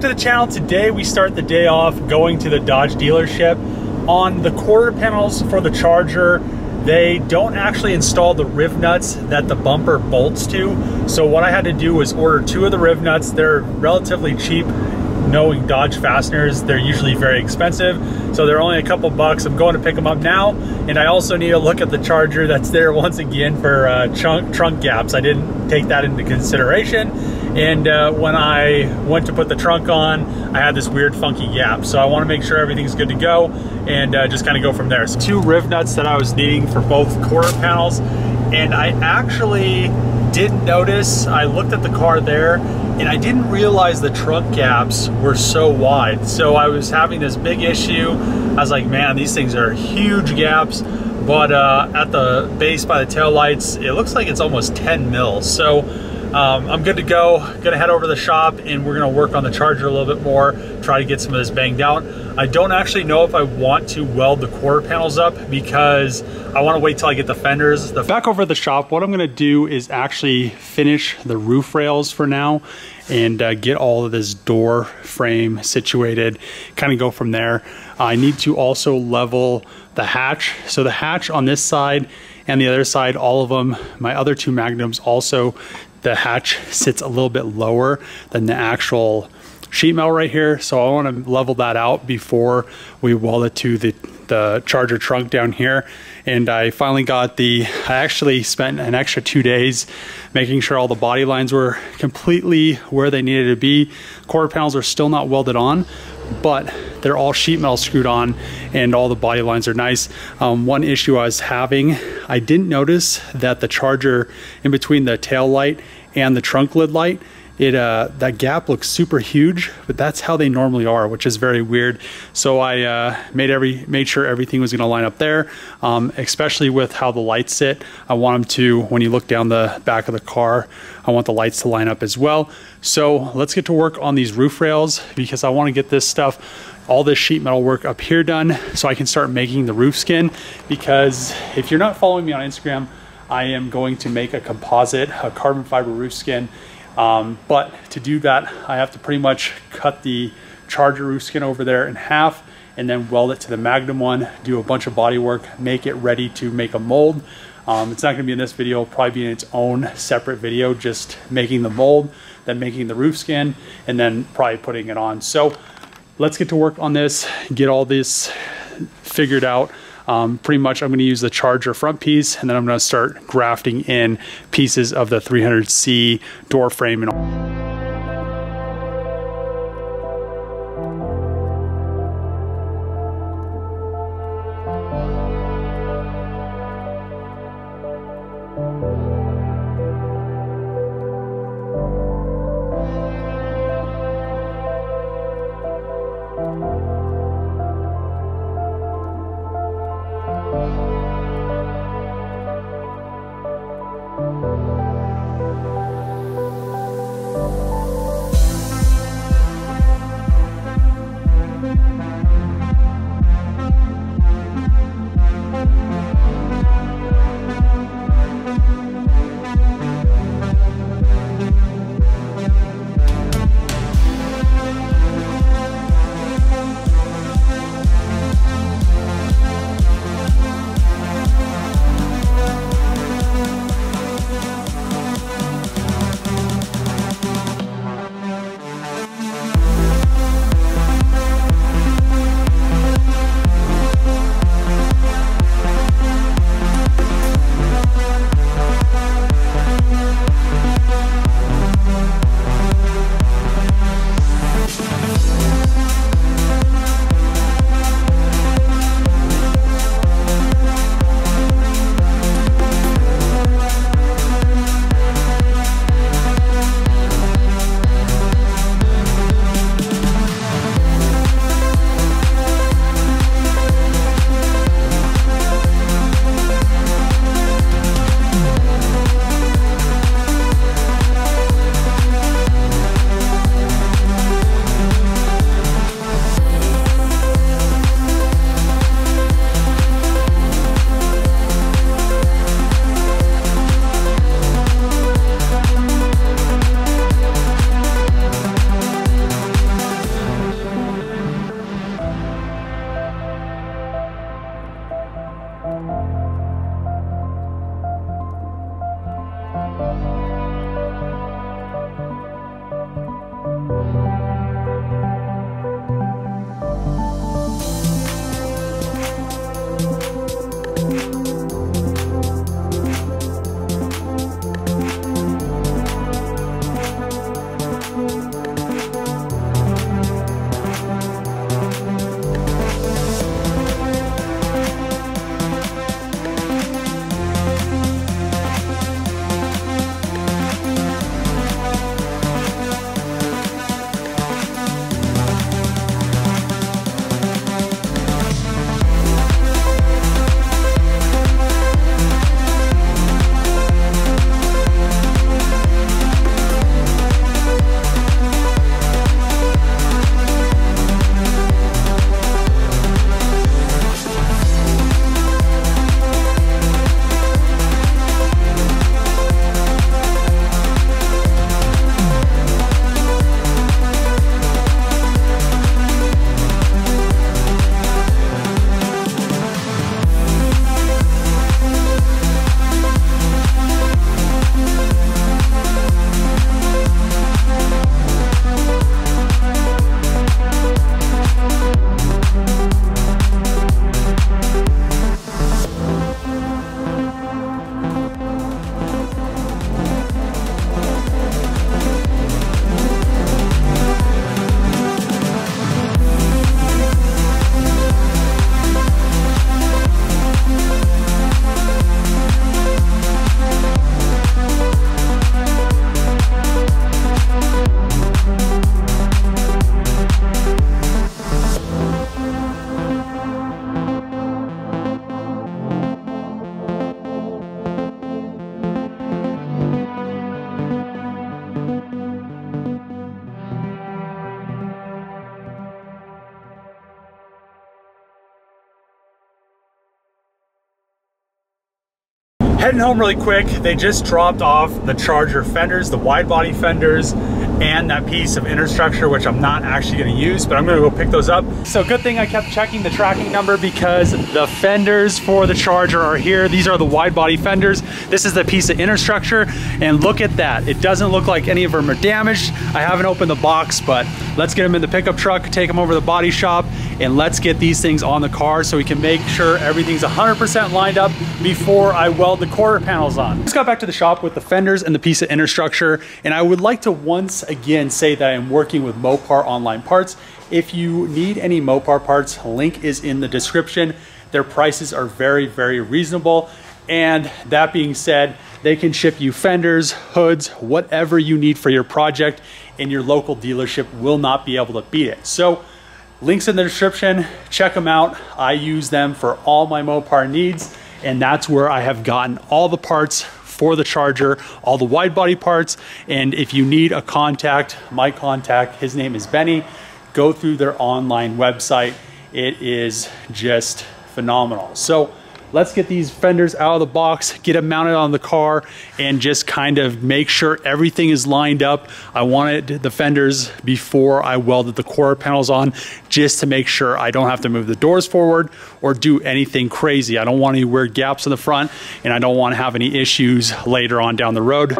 back to the channel. Today we start the day off going to the Dodge dealership. On the quarter panels for the Charger, they don't actually install the rib nuts that the bumper bolts to. So what I had to do was order 2 of the rib nuts. They're relatively cheap. Knowing Dodge fasteners, they're usually very expensive. So they're only a couple bucks. I'm going to pick them up now. And I also need to look at the Charger that's there once again for trunk gaps. I didn't take that into consideration. And when I went to put the trunk on, I had this weird funky gap. So I wanna make sure everything's good to go and just kinda go from there. So 2 rib nuts that I was needing for both quarter panels. And I actually didn't notice, I looked at the car there and I didn't realize the trunk gaps were so wide. So I was having this big issue. I was like, man, these things are huge gaps. But at the base by the taillights, it looks like it's almost 10 mils. So I'm good to go. Gonna head over to the shop and we're gonna work on the Charger a little bit more, try to get some of this banged out. I don't actually know if I want to weld the quarter panels up because I wanna wait till I get the fenders. Back over at the shop, what I'm gonna do is actually finish the roof rails for now and get all of this door frame situated, kind of go from there. I need to also level the hatch. So the hatch on this side and the other side, all of them, my other 2 Magnums also, the hatch sits a little bit lower than the actual sheet metal right here. So I want to level that out before we weld it to the Charger trunk down here. And I finally got I actually spent an extra 2 days making sure all the body lines were completely where they needed to be. Quarter panels are still not welded on, but they're all sheet metal screwed on and all the body lines are nice. One issue I was having, I didn't notice that the Charger in between the tail light and the trunk lid light, that gap looks super huge, but that's how they normally are, which is very weird. So I made sure everything was gonna line up there, especially with how the lights sit. I want them to, when you look down the back of the car, I want the lights to line up as well. So let's get to work on these roof rails because I wanna get this stuff, all this sheet metal work up here done so I can start making the roof skin. Because if you're not following me on Instagram, I am going to make a composite, a carbon fiber roof skin. But to do that, I have to pretty much cut the Charger roof skin over there in half and then weld it to the Magnum one, do a bunch of body work, make it ready to make a mold. It's not gonna be in this video, it'll probably be in its own separate video, just making the mold, then making the roof skin, and then probably putting it on. So let's get to work on this, get all this figured out. Pretty much I'm gonna use the Charger front piece and then I'm gonna start grafting in pieces of the 300C door frame and all. heading home really quick. They just dropped off the Charger fenders, the wide body fenders, and that piece of inner structure, which I'm not actually gonna use, but I'm gonna go pick those up. So good thing I kept checking the tracking number, because the fenders for the Charger are here. These are the wide body fenders. This is the piece of inner structure, and look at that. It doesn't look like any of them are damaged. I haven't opened the box, but let's get them in the pickup truck, take them over to the body shop, and let's get these things on the car so we can make sure everything's 100% lined up before I weld the quarter panels on. Just got back to the shop with the fenders and the piece of inner structure, and I would like to once again say that I am working with Mopar Online Parts. If you need any Mopar parts, link is in the description. Their prices are very, very reasonable. And that being said, they can ship you fenders, hoods, whatever you need for your project, and your local dealership will not be able to beat it. So links in the description, check them out. I use them for all my Mopar needs, and that's where I have gotten all the parts for the Charger, all the wide body parts. And if you need a contact, my contact, his name is Benny, go through their online website. It is just phenomenal. So let's get these fenders out of the box, get them mounted on the car, and just kind of make sure everything is lined up. I wanted the fenders before I welded the quarter panels on, just to make sure I don't have to move the doors forward or do anything crazy. I don't want any weird gaps in the front, and I don't want to have any issues later on down the road.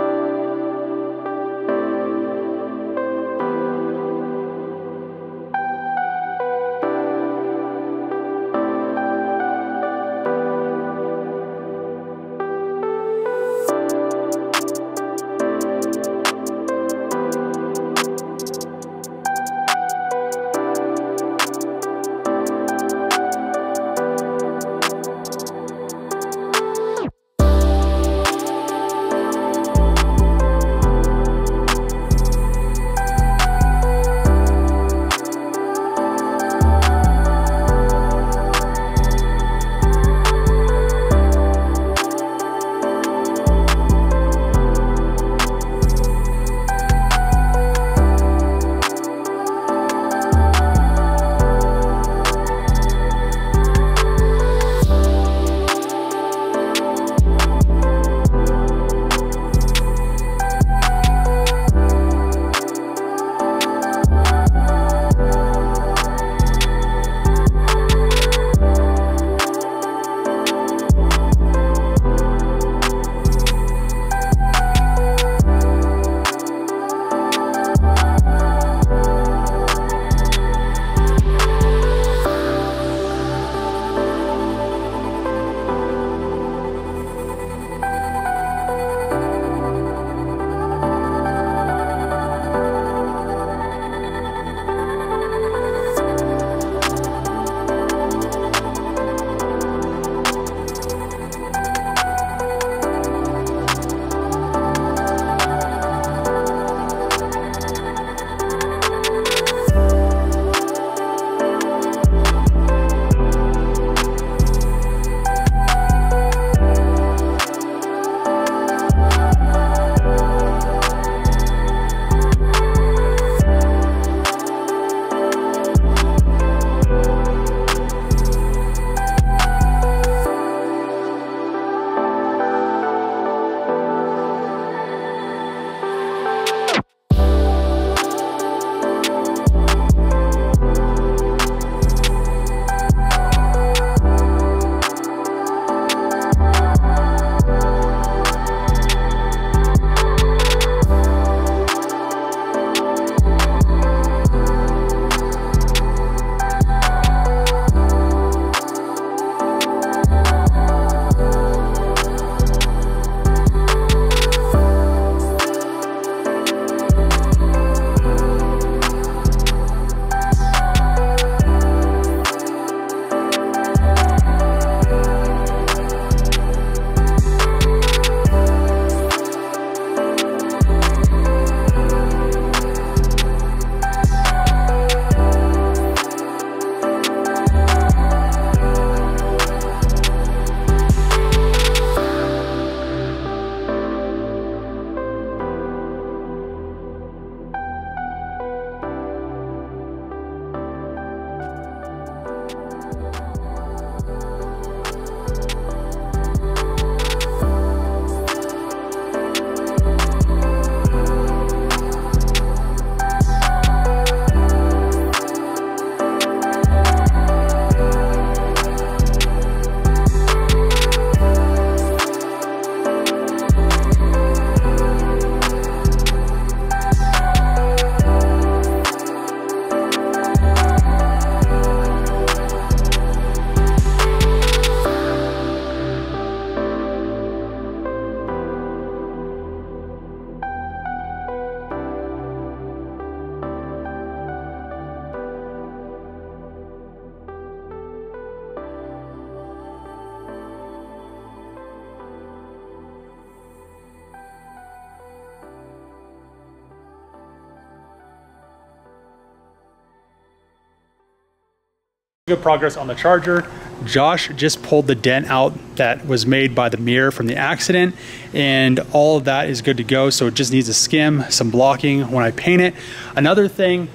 Good progress on the Charger. Josh just pulled the dent out that was made by the mirror from the accident, and all of that is good to go. So it just needs a skim, some blocking when I paint it. Another thing,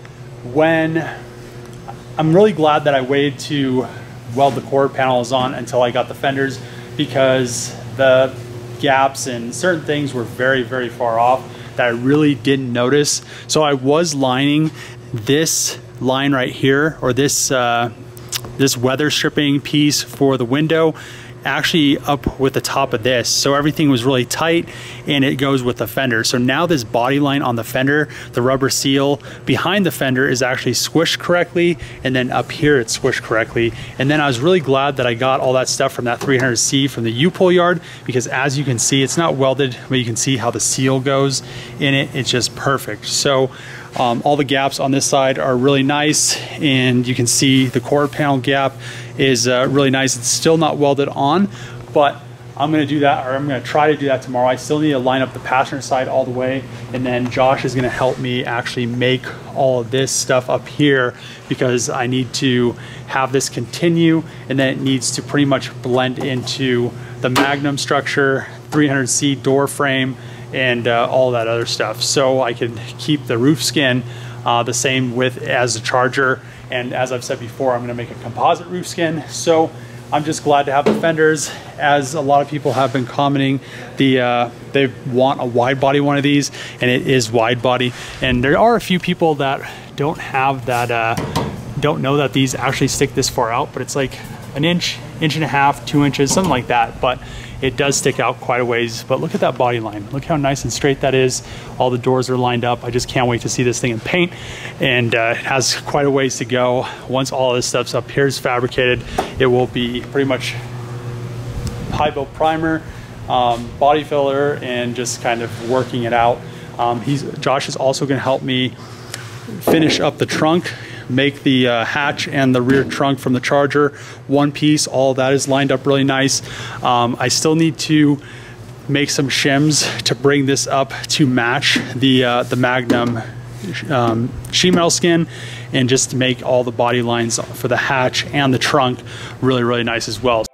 I'm really glad that I waited to weld the quarter panels on until I got the fenders, because the gaps and certain things were very, very far off that I really didn't notice. So I was lining this line right here, or this weather stripping piece for the window actually up with the top of this, so everything was really tight and it goes with the fender. So now this body line on the fender, the rubber seal behind the fender, is actually squished correctly, and then up here it's squished correctly. And then I was really glad that I got all that stuff from that 300C from the U-pull yard, because as you can see, it's not welded, but you can see how the seal goes in it. It's just perfect. So all the gaps on this side are really nice, and you can see the quarter panel gap is really nice. It's still not welded on, but I'm gonna do that, or I'm gonna try to do that tomorrow. I still need to line up the passenger side all the way, and then Josh is gonna help me actually make all of this stuff up here, because I need to have this continue, and then it needs to pretty much blend into the Magnum structure, 300C door frame, and all that other stuff. So I can keep the roof skin the same width as the Charger. And as I've said before, I'm gonna make a composite roof skin. So I'm just glad to have the fenders. As a lot of people have been commenting, they want a wide body one of these, and it is wide body. And there are a few people that don't have that, don't know that these actually stick this far out, but it's like an inch, inch and a half, 2 inches, something like that. But it does stick out quite a ways, but look at that body line. Look how nice and straight that is. All the doors are lined up. I just can't wait to see this thing in paint, and it has quite a ways to go. Once all this stuff's up here is fabricated, it will be pretty much high build primer, body filler, and just kind of working it out. Josh is also gonna help me finish up the trunk, make the hatch and the rear trunk from the Charger one piece. All that is lined up really nice. I still need to make some shims to bring this up to match the Magnum sheet metal skin, and just make all the body lines for the hatch and the trunk really, really nice as well.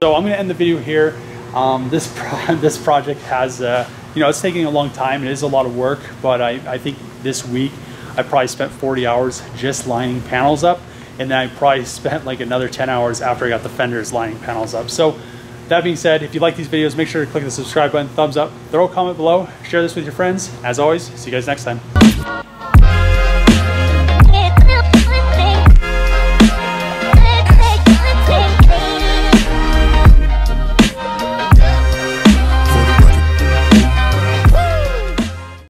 So I'm going to end the video here. This project has, you know, it's taking a long time. It is a lot of work, but I think this week I probably spent 40 hours just lining panels up, and then I probably spent like another 10 hours after I got the fenders lining panels up. So that being said, if you like these videos, make sure to click the subscribe button, thumbs up, throw a comment below, share this with your friends. As always, see you guys next time.